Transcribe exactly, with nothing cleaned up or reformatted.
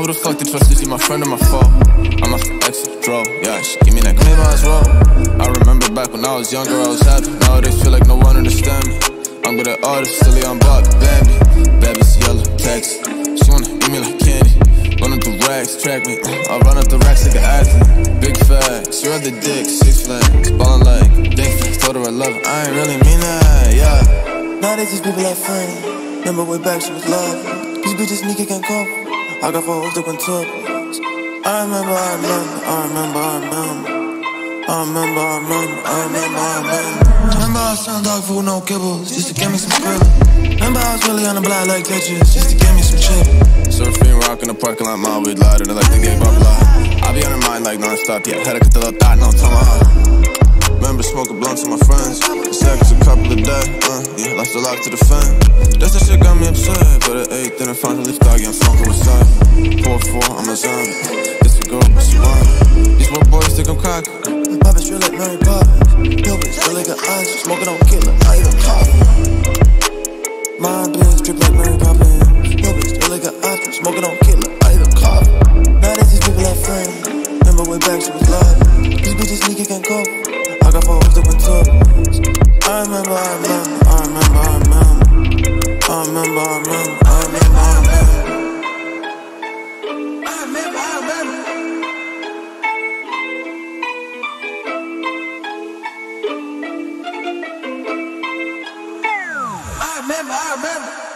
who the fuck to trust, is he my friend or my foe? I'm off the exit, bro, yeah, she give me that clean eyes roll. I remember back when I was younger, I was happy. Nowadays feel like no one understand me. I'm good at all this, silly, I'm Bob, Bambi. Baby's yellow, text, she wanna eat me like candy. Run up the racks, track me, I run up the racks like an athlete. Big facts, you're the dick, six flags, ballin' like dick flags. Told her I love her, I ain't really mean that, yeah. Nowadays these people are funny. Remember way back she was loving. These bitches sneaky can't cope. I got four hoes to control. I remember, I remember, I remember, I remember. I remember, I remember, I remember, I remember. Remember I was selling dog food, no kibbles, just to give me some grillin'. Remember I was really on the block like Tetris, just to give me some chip. Surfing, rock in the parking lot, my weed louder than like the gay bop lot. I be on her mind like non-stop, yeah, had to cut the little thought, now I'm talking about. Remember smoking blunts with my friends. Sex a couple a day, uh, yeah, life's a lot to defend. That's the shit got me upset, but at eight, then I finally thought, yeah, I'm funkin' with side. four four, I'm a zombie. This a girl, but she won. These little boys think I'm cocky. Poppin' straight like Mary Poppins. Yo, bitch, feel like an ice. Smoking on killer, I even cough. My bitch, drip like Mary Poppins. Yo, bitch, feel like an ice. Smoking on killer, I even cough. Nowadays these people are friends. Remember way back, she was loving. These bitches sneaky can't cope. I got four hoes to control. I remember, I remember, I remember, I remember. I remember, I remember, I remember, I remember. I remember, I remember. I remember, I remember.